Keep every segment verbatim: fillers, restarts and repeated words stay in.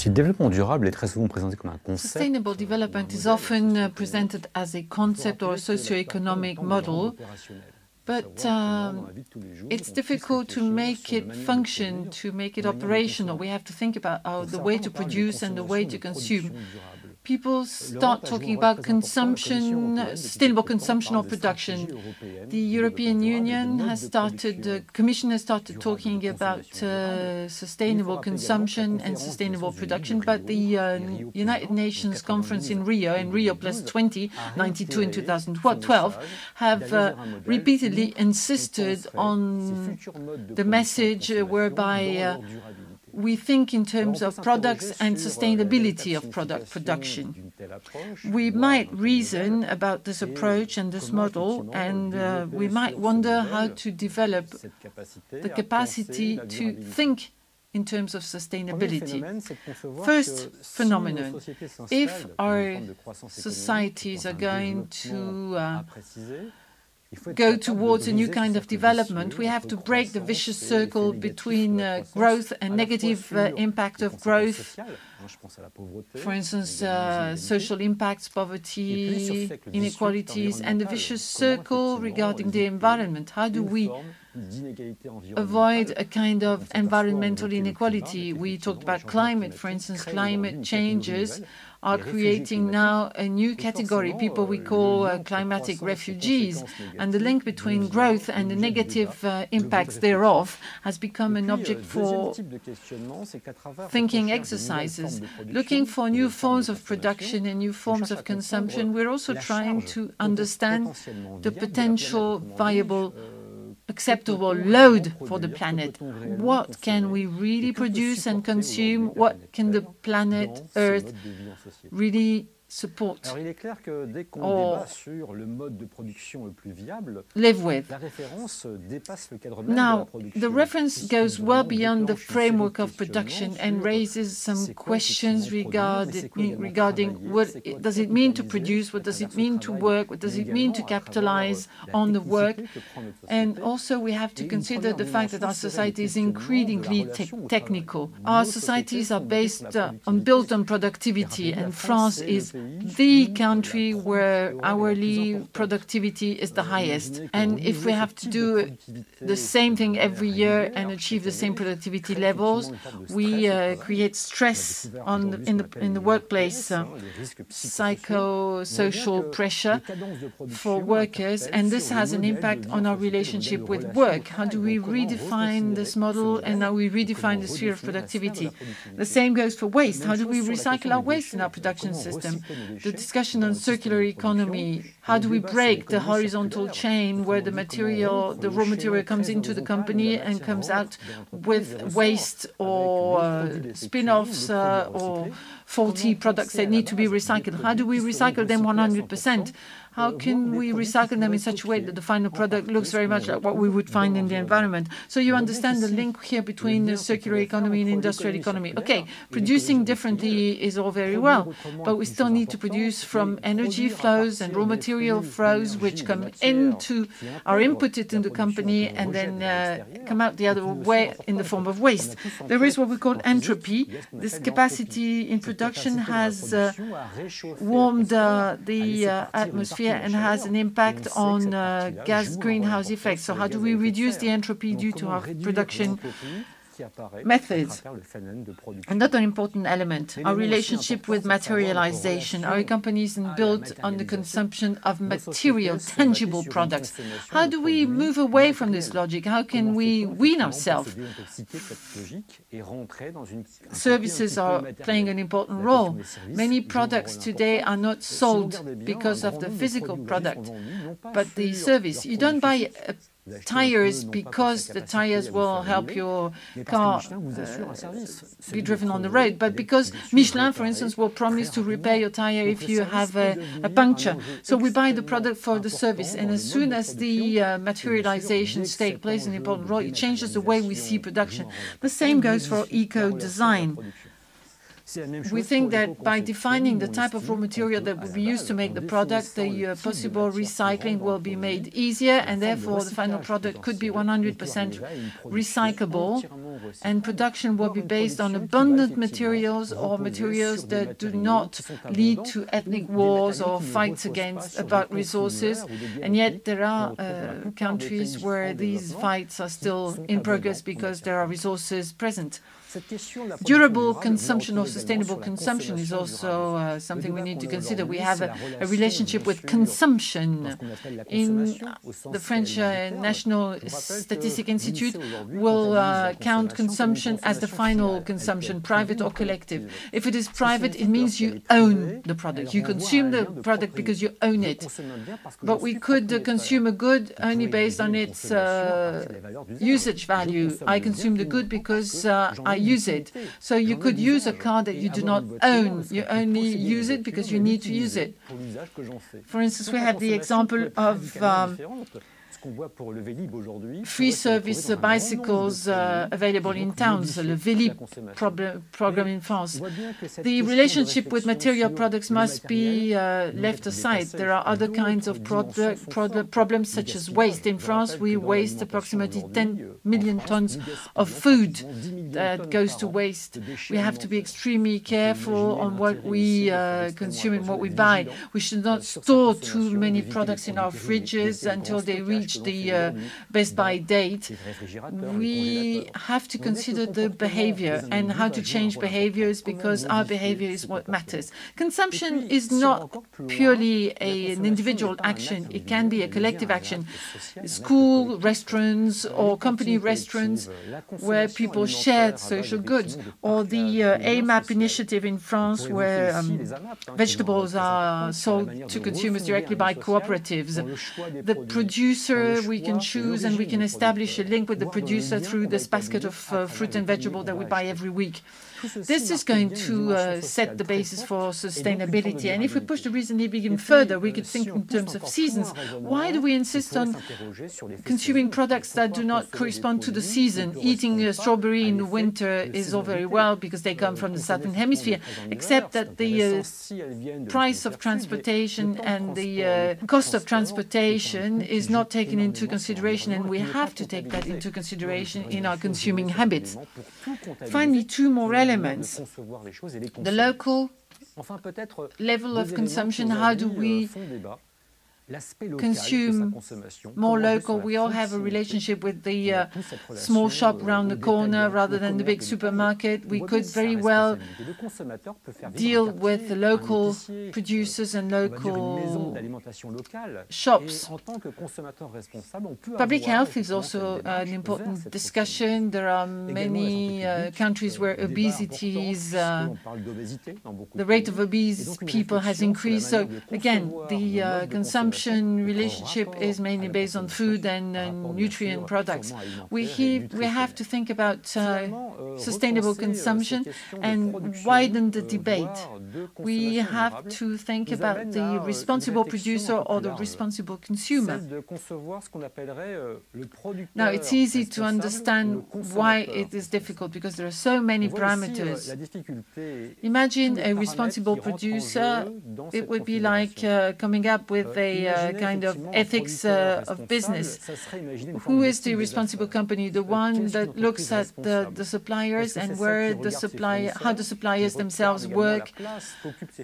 Si le développement durable est très souvent présenté comme un concept, sustainable development is often presented as a concept or a socio-economic model, but um, it's difficult to make it function, to make it operational. We have to think about our, the way to produce and the way to consume. People start talking about consumption, sustainable consumption or production. The European Union has started, the Commission has started talking about uh, sustainable consumption and sustainable production, but the uh, United Nations Conference in Rio, in Rio plus twenty, ninety-two and two thousand twelve, have uh, repeatedly insisted on the message whereby uh, we think in terms of products and sustainability of product production. We might reason about this approach and this model, and uh, we might wonder how to develop the capacity to think in terms of sustainability. First phenomenon, if our societies are going to uh, go towards a new kind of development, we have to break the vicious circle between uh, growth and negative uh, impact of growth, for instance, uh, social impacts, poverty, inequalities, and the vicious circle regarding the environment. How do we avoid a kind of environmental inequality? We talked about climate, for instance. Climate changes are creating now a new category, people we call uh, climatic refugees, and the link between growth and the negative uh, impacts thereof has become an object for thinking exercises. Looking for new forms of production and new forms of consumption, we're also trying to understand the potential viable acceptable load for the planet. What can we really produce and consume? What can the planet Earth really support or live with? Now, the reference goes well beyond the framework of production and raises some questions regarding, regarding what it, does it mean to produce, what does it mean to work, what does it mean to capitalize on the work, and also we have to consider the fact that our society is increasingly te technical. Our societies are based uh, on built on productivity, and France is the country where hourly productivity is the highest. And if we have to do the same thing every year and achieve the same productivity levels, we uh, create stress on the, in, the, in the workplace, uh, psycho-social pressure for workers, and this has an impact on our relationship with work. How do we redefine this model, and how we redefine the sphere of productivity? The same goes for waste. How do we recycle our waste in our production system? The discussion on circular economy, how do we break the horizontal chain where the material, the raw material comes into the company and comes out with waste or uh, spin-offs uh, or faulty products that need to be recycled? How do we recycle them one hundred percent? How can we recycle them in such a way that the final product looks very much like what we would find in the environment? So you understand the link here between the circular economy and industrial economy. Okay, producing differently is all very well, but we still need to produce from energy flows and raw material flows which come into, are inputted in the company and then uh, come out the other way in the form of waste. There is what we call entropy. This capacity in production has uh, warmed uh, the uh, atmosphere and has an impact on uh, gas greenhouse effects. So how do we reduce the entropy due to our production methods? Another important element, our relationship with materialization. Our companies are built on the consumption of material, tangible products. How do we move away from this logic? How can we wean ourselves? Services are playing an important role. Many products today are not sold because of the physical product, but the service. You don't buy a tires because the tires will help your car uh, be driven on the road, but because Michelin, for instance, will promise to repair your tire if you have a, a puncture. So we buy the product for the service, and as soon as the uh, materializations take place in an important role, it changes the way we see production. The same goes for eco-design. We think that by defining the type of raw material that will be used to make the product, the uh, possible recycling will be made easier, and therefore the final product could be one hundred percent recyclable. and production will be based on abundant materials or materials that do not lead to ethnic wars or fights against about resources. And yet there are uh, countries where these fights are still in progress because there are resources present. Durable consumption or sustainable consumption is also uh, something we need to consider. We have a, a relationship with consumption. In the French uh, National Statistic Institute will uh, count consumption as the final consumption, private or collective. If it is private, it means you own the product. You consume the product because you own it. But we could uh, consume a good only based on its uh, usage value. I consume the good because uh, I use it. So you could use a car that you do not own. You only use it because you need to use it. For instance, we have the example of um, free service uh, bicycles uh, available in towns, Le Vélib program in France. The relationship with material products must be uh, left aside. There are other kinds of product, product problems such as waste. In France, we waste approximately ten million tons of food that goes to waste. We have to be extremely careful on what we uh, consume and what we buy. We should not store too many products in our fridges until they reach the uh, Best Buy date. We have to consider the behavior and how to change behaviors, because our behavior is what matters. Consumption is not purely a, an individual action. It can be a collective action. School restaurants or company restaurants where people share social goods, or the uh, A M A P initiative in France where um, vegetables are sold to consumers directly by cooperatives. The producer we can choose, and we can establish a link with the producer through this basket of uh, fruit and vegetable that we buy every week. This is going to uh, set the basis for sustainability. And if we push the reasoning even further, we could think in terms of seasons. Why do we insist on consuming products that do not correspond to the season? Eating a strawberry in the winter is all very well because they come from the southern hemisphere, except that the uh, price of transportation and the uh, cost of transportation is not taken into consideration, and we have to take that into consideration in our consuming habits. Finally, two more elements. Elements. The local level of consumption, how do we consume more local? We all have a relationship with the uh, small shop around the corner rather than the big supermarket. We could very well deal with the local producers and local shops. Public health is also an important discussion. There are many uh, countries where obesity is, uh, the rate of obese people has increased. So again, the uh, consumption relationship is mainly based on food and, and nutrient products. We, he, we have to think about uh, sustainable consumption and widen the debate. We have to think about the responsible producer or the responsible consumer. Now, it's easy to understand why it is difficult, because there are so many parameters. Imagine a responsible producer. It would be like uh, coming up with a Uh, kind of ethics uh, of business. Who is the responsible company? The one that looks at the, the suppliers and where the supplier, how the suppliers themselves work.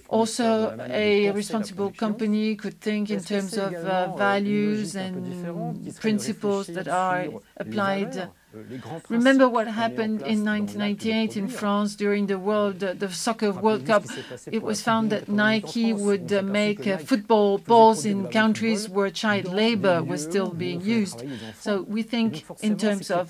Also, a responsible company could think in terms of uh, values and principles that are applied. Remember what happened in nineteen ninety-eight in France during the World, uh, the Soccer World Cup. It was found that Nike would uh, make uh, football balls in countries where child labor was still being used. So we think in terms of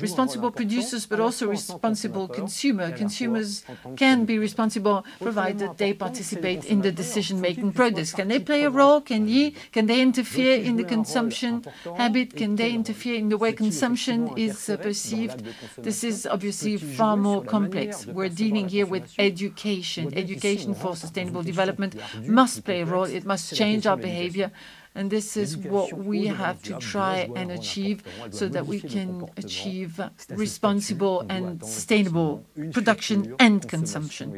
responsible producers, but also responsible consumer. Consumers can be responsible provided they participate in the decision-making process. Can they play a role? Can ye? Can they interfere in the consumption habit? Can they interfere in the way consumption is perceived? This is obviously far more complex. We're dealing here with education. Education for sustainable development must play a role. It must change our behavior. And this is what we have to try and achieve so that we can achieve responsible and sustainable production and consumption.